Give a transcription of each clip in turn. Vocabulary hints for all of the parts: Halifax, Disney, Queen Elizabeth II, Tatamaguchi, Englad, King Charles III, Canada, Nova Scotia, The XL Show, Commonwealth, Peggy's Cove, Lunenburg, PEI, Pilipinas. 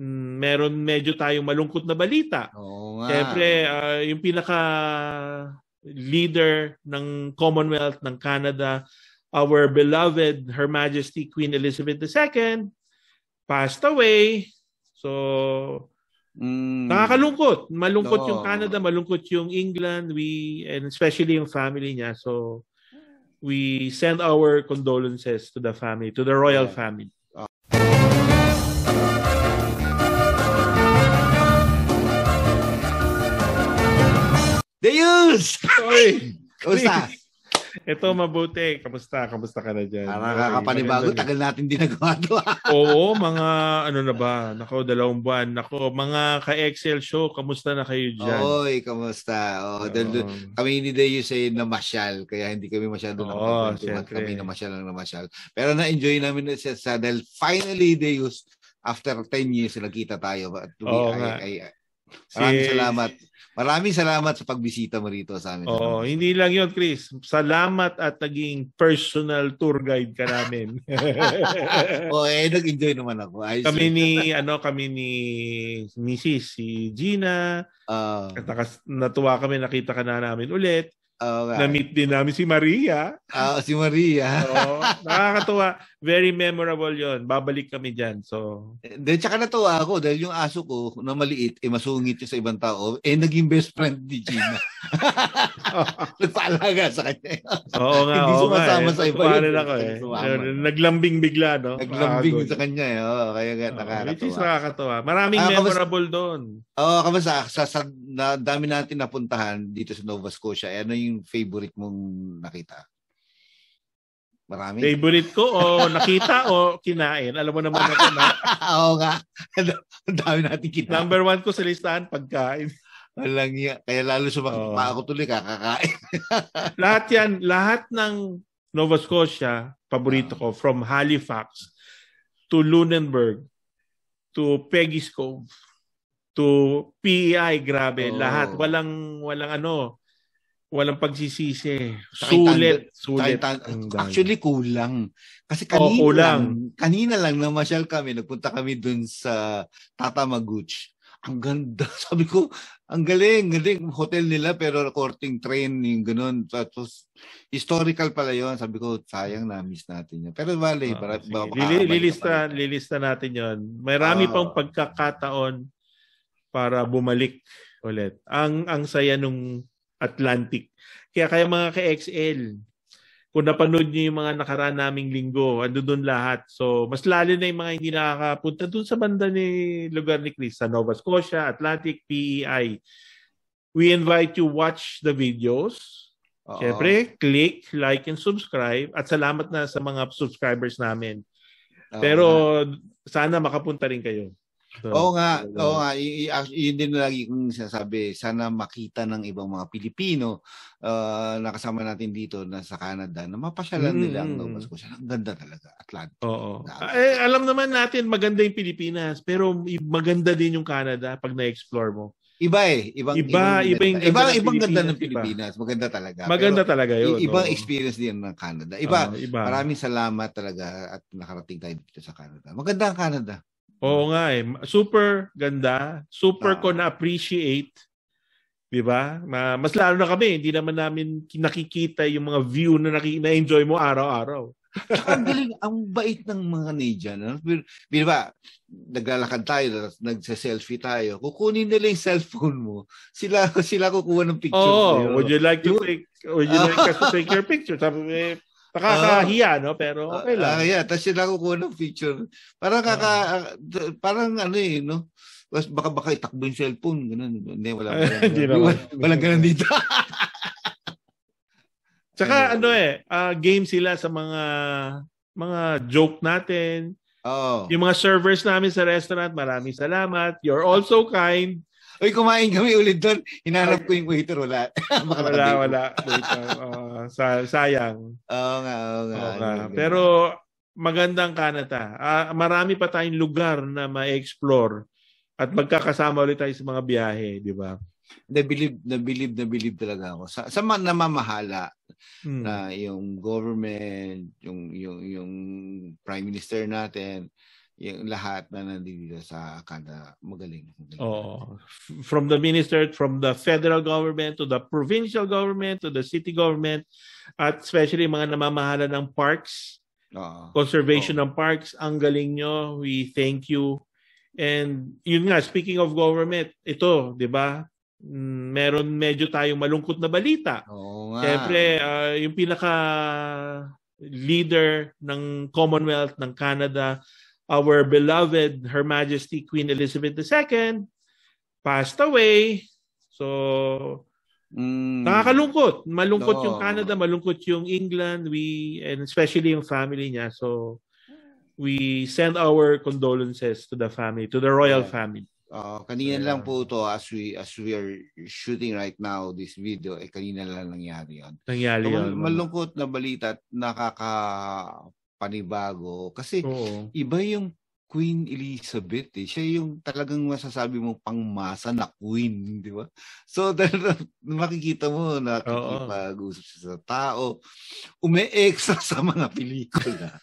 meron medyo tayong malungkot na balita. Oo nga. Siyempre, yung pinaka leader ng Commonwealth ng Canada, our beloved Her Majesty Queen Elizabeth II, passed away. So, nakakalungkot. Malungkot yung Canada, malungkot yung England, and especially yung family niya. So, we send our condolences to the family, to the royal family. The news! Oy! Kamusta? Ito mabuti. Kamusta? Kamusta ka na dyan? Nakakapanibago. Tagal natin din nagawa to. Oo, mga ano na ba? Nako, 2 buwan. Nako, mga ka-XL show, kamusta na kayo dyan? Oy, kamusta? Kami hindi dayo sa'yo namasyal. Kaya hindi kami masyado nakapuntuhan. Kami namasyal. Pero na-enjoy namin sa dahil finally dayo after 10 years nagkita tayo. Maraming salamat. Maraming salamat sa pagbisita mo rito sa amin. Oo, hindi lang yun, Chris. Salamat at naging personal tour guide ka namin. Nag-enjoy naman ako. Kami ni Mrs. si Gina. At natuwa kami, nakita ka na namin ulit. Na-meet din namin si Maria. Si Maria. Nakakatuwa. Very memorable yon. Babalik kami dyan. So, tsaka natuwa ako dahil yung aso ko na maliit, masungit siya sa ibang tao, naging best friend ni Gina. Nagpaalaga sa kanya. Oo nga. Hindi sumasama sa iba. Naglambing bigla, no? Naglambing sa kanya. Kaya nga nakakatuwa. Which is nakakatuwa. Maraming memorable doon. Kamusta? Sa dami natin napuntahan dito sa Nova Scotia, ano yung favorite mong nakita? Marami. Favorite ko nakita kinain. Alam mo naman ako na. Oo nga. Ang dami natin kinain. Number 1 ko sa listahan, pagkain. Walang yan. Kaya lalo sumakpa ako tuloy, kakakain. Lahat yan. Lahat ng Nova Scotia, paborito ko. From Halifax to Lunenburg to Peggy's Cove to PEI. Grabe. Lahat. Walang pagsisisi. Sulit. Actually, kulang. Kasi kanina lang namasyal kami. Nagpunta kami dun sa Tatamaguchi. Ang ganda. Sabi ko, ang galing. Hotel nila pero courting train, yung ganun. Tapos, historical pala yon. Sabi ko, sayang na-miss natin yun. Pero vale. Lilista natin yon. Marami pang pagkakataon para bumalik ulit. Ang saya nung Atlantic. Kaya mga ka-XL, kung napanood nyo yung mga nakaraan naming linggo, ando doon lahat. So, mas lalo na yung mga hindi nakakapunta doon sa banda ni lugar ni Chris, sa Nova Scotia, Atlantic, PEI. We invite you watch the videos. Siyempre, click, like, and subscribe. At salamat na sa mga subscribers namin. Pero, sana makapunta rin kayo. Oo nga. Yun din lagi kong sinasabi. Sana makita ng ibang mga Pilipino na kasama natin dito na sa Canada na mapasyalan nila ang Nova Scotia. Ang ganda talaga. Atlantic. Alam naman natin maganda yung Pilipinas pero maganda din yung Canada pag na-explore mo. Ibang ganda ng Pilipinas. Maganda talaga. Maganda pero talaga yun. Ibang experience din ng Canada. Iba. Maraming salamat talaga at nakarating tayo dito sa Canada. Maganda ang Canada. Oo nga super ganda. Super ko na-appreciate. Diba? Mas lalo na kami. Hindi naman namin nakikita yung mga view na na-enjoy mo araw-araw. Ang galing. Ang bait ng mga Canadian. Diba? Naglalakad tayo. Nagsa-selfie tayo. Kukunin nila yung cellphone mo. Sila kukuha ng picture. Would you like us to take your picture? Sabi nakakahiya, no? Pero okay lang. Tapos sila kukuha ng feature. Parang ano no? Baka itakbo yung cellphone. Ganun. Hindi, walang ganun dito. Tsaka game sila sa mga joke natin. Yung mga servers namin sa restaurant, maraming salamat. You're also kind. Uy, kumain kami ulit doon. Hinanap ko yung waiter. Wala. Sayang. Oo nga. Pero magandang Canada. Marami pa tayong lugar na ma-explore at magkakasama ulit tayo sa mga biyahe, di ba? Nabilib talaga ako. Sa namamahala na yung government, yung prime minister natin, yung lahat na nandito sa Canada, magaling. Oh, from the minister, from the federal government to the provincial government to the city government, at especially mga namamahala ng parks, conservation ng parks, ang galing nyo, we thank you. And yun nga, speaking of government, ito, di ba? Meron medyo tayong malungkot na balita. Siyempre, yung pinaka leader ng Commonwealth ng Canada, our beloved Her Majesty Queen Elizabeth II, passed away. So, nakakalungkot. Malungkot yung Canada, malungkot yung England, and especially yung family niya. So, we send our condolences to the family, to the royal family. Kanina lang po ito, as we are shooting right now this video, kanina lang nangyari yun. Malungkot na balita at nakakapanibago. Kasi iba yung Queen Elizabeth. Siya yung talagang masasabi mong pangmasa na queen, di ba? So, makikita mo, nakikipag-usap siya sa tao, ume-extra sa mga pelikula.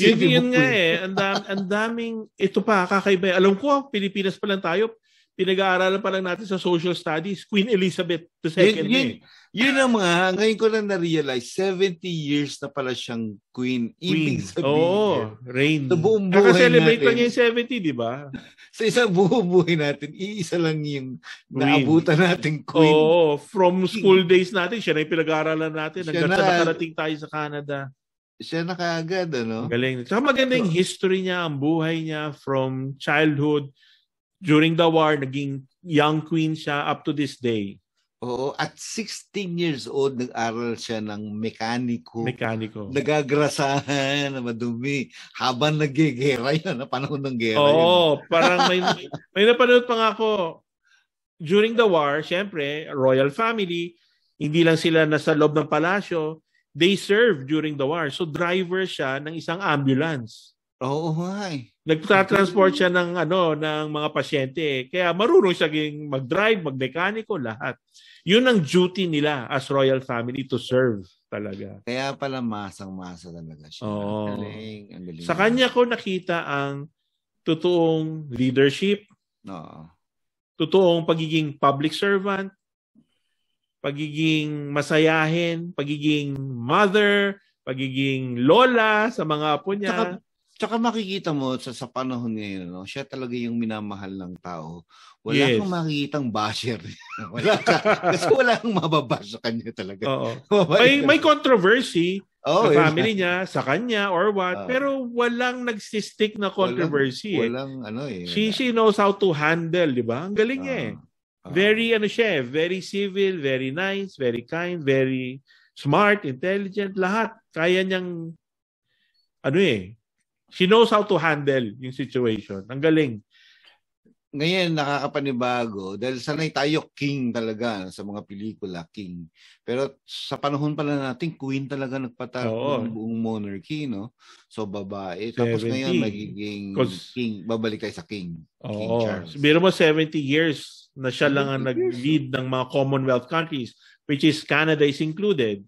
Yun nga eh. Ang daming, ito pa, kakaiba. Alam ko, Pilipinas pa lang tayo, pinag-aaralan pa lang natin sa social studies, Queen Elizabeth II. Yun ang mga, ngayon ko lang na-realize, 70 years na pala siyang queen. Ibig sabihin. Reign. Sa buong buhay natin. Naka-celebrate lang yung 70, di ba? Sa isang buong buhay natin, iisa lang yung queen. Naabutan natin queen. From school days natin, siya na yung pinag-aaralan natin. Hanggang sa nakarating tayo sa Canada. Siya na kaagad, ano? Galing. Saka maganda yung history niya, ang buhay niya, from childhood, during the war, naging young queen siya up to this day. At 16 years old, nag-aral siya ng mekaniko. Nagagrasahan, madumi. Habang nag-gera yun, panahon ng gera yun. Parang may napanood pa nga ako. During the war, syempre, royal family, hindi lang sila nasa loob ng palasyo, they served during the war. So, driver siya ng isang ambulance. Nagtatransport siya ng mga pasyente. Kaya marunong siya mag-drive, mag-mekaniko, lahat. Yun ang duty nila as royal family, to serve talaga. Kaya pala masang-masa talaga siya. Ang galing. Sa kanya ko nakita ang totoong leadership, totoong pagiging public servant, pagiging masayahin, pagiging mother, pagiging lola sa mga apo niya. Tsaka makikita mo sa panahon ngayon, no? Siya talaga yung minamahal ng tao. Wala kang makikitang basher. Kasi wala kang mababash sa kanya talaga. May controversy sa family niya, sa kanya, or what. Pero walang nagsistick na controversy. She knows how to handle, di ba? Ang galing niya eh. Very civil, very nice, very kind, very smart, intelligent, lahat. Kaya niyang, she knows how to handle yung situation. Ang galing. Ngayon, nakakapanibago. Dahil sanay tayo king talaga sa mga pelikula, king. Pero sa panahon pala natin, queen talaga nagpatago ng buong monarchy, no? So, babae. 70. Tapos ngayon, magiging king. Babalik tayo sa king. King Charles. Biro mo, 70 years na siya lang ang nag-lead ng mga Commonwealth countries, which is Canada is included.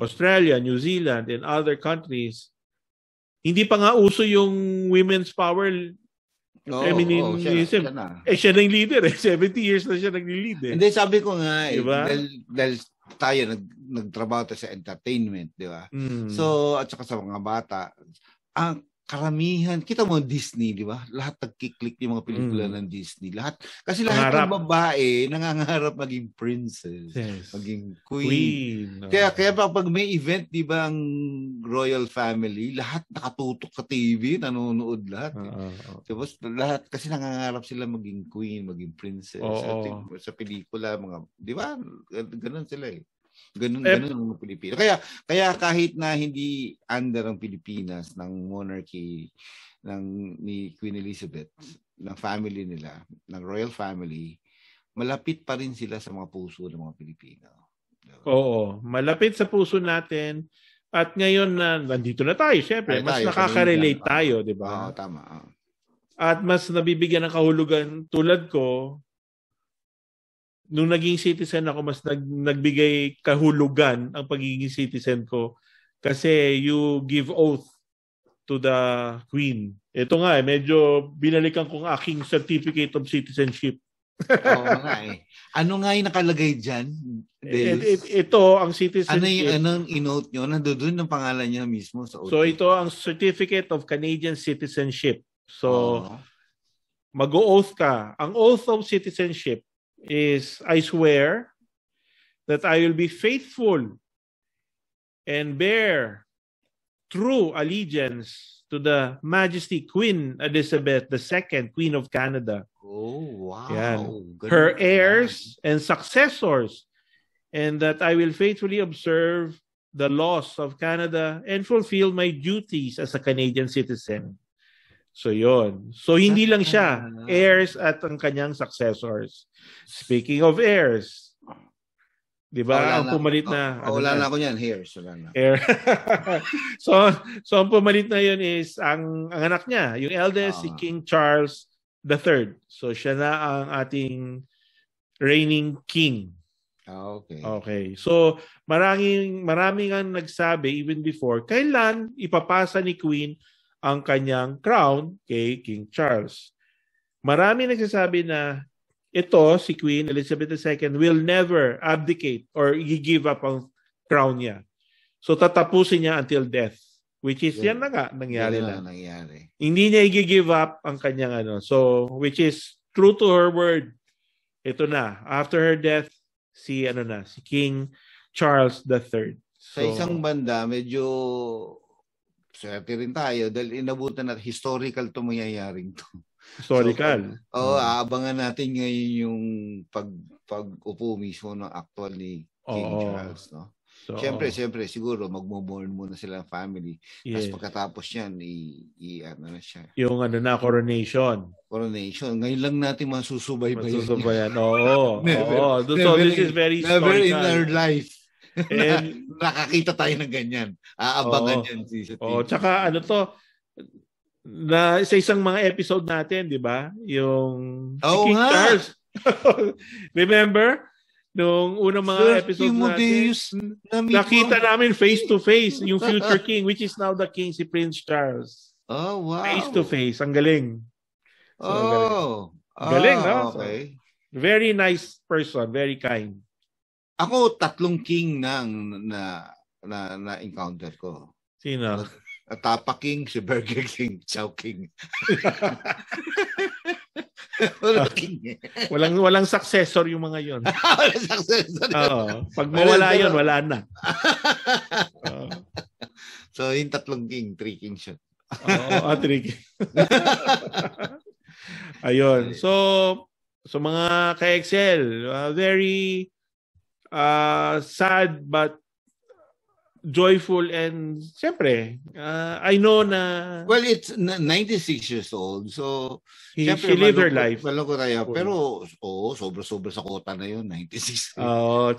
Australia, New Zealand, and other countries. Hindi pa nga uso yung women's power, feminism. Siya na yung leader eh. 70 years na siya nag-lead eh. And then sabi ko nga, diba? Dahil tayo nagtrabaho tayo sa entertainment, di ba? So, at saka sa mga bata, ang karamihan, kita mo Disney, di ba? Lahat nagkiklik yung mga pelikula ng Disney. Kasi lahat ng babae nangangarap maging princess, maging queen. Kaya pag may event, di ba, ang royal family, lahat nakatutok sa TV, nanonood lahat. Tapos lahat, kasi nangangarap sila maging queen, maging princess. Sa pelikula, mga, di ba? Ganun sila eh. Ganun ang Pilipinas. Kaya kahit na hindi under ang Pilipinas ng monarchy ni Queen Elizabeth, ng family nila, ng royal family, malapit pa rin sila sa mga puso ng mga Pilipino. Malapit sa puso natin. At ngayon na nandito na tayo, syempre, mas nakaka-relate tayo, di ba? Tama. At mas nabibigyan ng kahulugan tulad ko. Nung naging citizen ako, mas nagbigay kahulugan ang pagiging citizen ko kasi you give oath to the Queen. Ito nga eh, medyo binalikan kong aking certificate of citizenship. Oo nga eh. Ano nga yung nakalagay dyan? Ito ang citizenship. Anong in-note nyo? Nandoon ang pangalan niya mismo sa OT. So ito ang Certificate of Canadian Citizenship. So mag-oath ka. Ang oath of citizenship is, I swear that I will be faithful and bear true allegiance to the Majesty Queen Elizabeth II, Queen of Canada. Oh, wow. Yeah. Her heirs and successors, and that I will faithfully observe the laws of Canada and fulfill my duties as a Canadian citizen. So yun. So hindi lang siya, heirs at ang kanyang successors. Speaking of heirs, diba? Ang pumalit na... wala na ako yan. Hairs. Wala na. Hair. so, ang pumalit na yun is ang anak niya. Yung eldest, si King Charles III. So, siya na ang ating reigning king. Okay. So, maraming ang nagsabi even before, kailan ipapasa ni Queen ang kanyang crown kay King Charles? Maraming nagsasabi na ito, si Queen Elizabeth II, will never abdicate or give up ang crown niya. So, tatapusin niya until death. Which is, yan na nga, nangyari na. Hindi niya i-give up ang kanyang ano. So, which is true to her word. Ito na. After her death, si King Charles III. So, sa isang banda, medyo swerte rin tayo dahil inabutan at historical ito mangyayaring ito. Historical. So, aabangan natin ngayon yung pag-upo mismo ng actual ni King Charles, no? So, siyempre, siguro magmo-mourn muna sila ng family. Yes. Tapos pagkatapos niyan, na siya. Yung coronation. Ngayon lang natin masusubaybayan. Oo. So this is very historical. Never in our life. Nakakita tayo ng ganyan. Aabangan yan si King. Tsaka na sa isang mga episode natin, di ba? Yung King Charles. Remember? Nung unang mga episode natin, nakita namin face-to-face yung future king, which is now the king, si Prince Charles. Oh, wow. Face-to-face. Ang galing. Galing, no? Okay. So, very nice person. Very kind. Ako, 3 king na encounter ko. Sino? Tapa King, si Burger King, Chow King. Walang successor yung mga yon. Walang successor. Pag mawala yon, wala na. So, yung 3 king siya. Oo, 3 king. Ayun. So mga ka-Excel, very sad but joyful and siyempre I know na it's 96 years old, so she lived her life. Malungkot tayo pero sobra-sobra sa kota na yun, 96.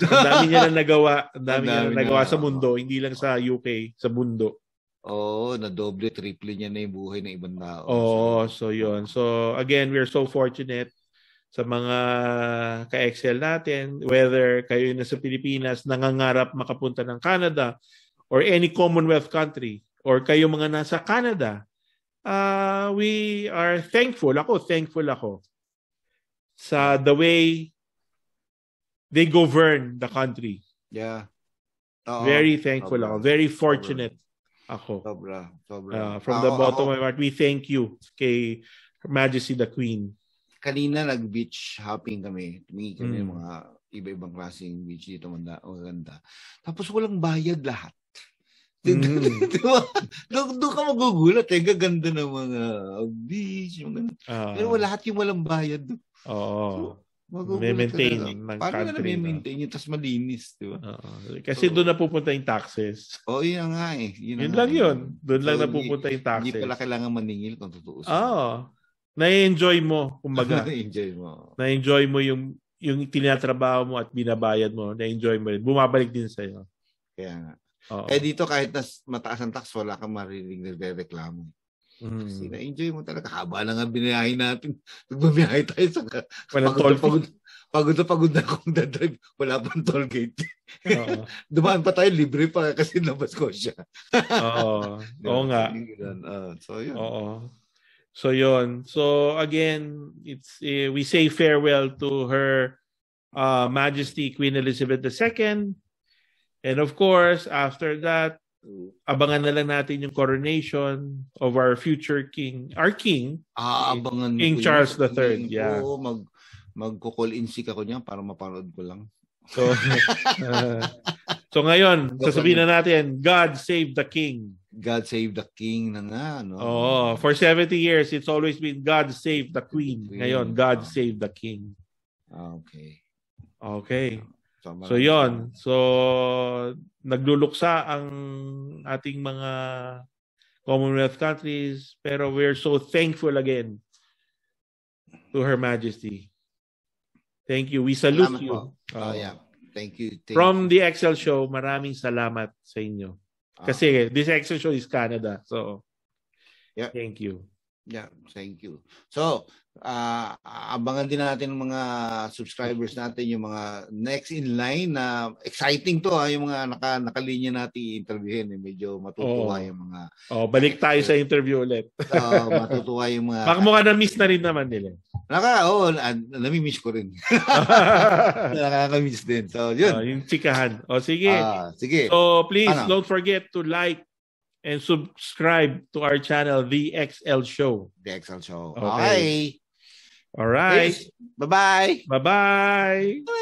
Dami niya na nagawa, sa mundo, hindi lang sa UK, sa mundo. Na doble, triple niya na yung buhay ng ibang tao. So yun. So again, we're so fortunate sa mga ka-Excel natin, whether kayo na sa Pilipinas, nangangarap makapunta ng Canada or any Commonwealth country, or kayo mga nasa Canada, we are thankful. Thankful ako sa the way they govern the country. Yeah. Very thankful ako. Very fortunate ako. Sobra. From the bottom of my heart, we thank you kay Her Majesty the Queen. Kanina nag-beach hopping kami. Tumingin kami ng mga iba-ibang klaseng beach dito, maganda. Tapos walang bayad lahat. Diba? Doon ka magugulat eh. Gaganda ng mga beach. Pero lahat yung walang bayad. So, may maintain ng paano country. Paano na may maintain yun? Tapos malinis. Diba? Kasi doon na pupunta yung taxes. Yun nga eh. Yun lang yun. Doon lang na pupunta yung taxes. Hindi pala kailangan maningil kung totoo. Na-enjoy mo, kumbaga. Na-enjoy mo yung tinatrabaho mo at binabayad mo. Na-enjoy mo rin. Bumabalik din sa'yo. Kaya nga. Dito kahit mataas ang tax, wala kang marinig nagre-reklamo. Kasi na-enjoy mo talaga. Haba na nga binayahin natin. Nagbabiyahe tayo sa... Walang toll fee. pagod na akong dadrive, wala pang toll gate. Dumaan pa tayo, libre pa kasi Nova Scotia. Oo. Oo nga. So, yun. Oo. So, yun. So, again, it's we say farewell to Her Majesty Queen Elizabeth II. And of course, after that, abangan na lang natin yung coronation of our future king, our king, abangan King Charles III. Yeah. Oh, magko-call in sick ako niya para mapanood ko lang. So, so ngayon, sasabihin na natin, God save the king. God save the king na nga. No? Oh, for 70 years, it's always been God save the queen. Ngayon, God save the king. Okay. Okay. So yon. So nagluluksa ang ating mga Commonwealth countries, pero we're so thankful again to Her Majesty. Thank you. We salute salamat you. Yeah. Thank you. Thank From you. The XL Show, maraming salamat sa inyo. Kasi this XL Show is Canada. So yeah. Thank you. Yeah, thank you. So, abangan din natin ng mga subscribers natin, yung mga next in line na exciting to yung mga nakalinya natin i-interviewin. Medyo matutuwa yung mga... Oh, balik tayo sa interview ulit. So, matutuwa yung mga... Baka mukha na-miss na rin naman nila. Nami-miss ko rin. Nakaka-miss din. So, yun. Yung chikahan. Sige. Sige. So, please, don't forget to like and subscribe to our channel, The XL Show. The XL Show. Okay. All right. Bye-bye. Bye-bye.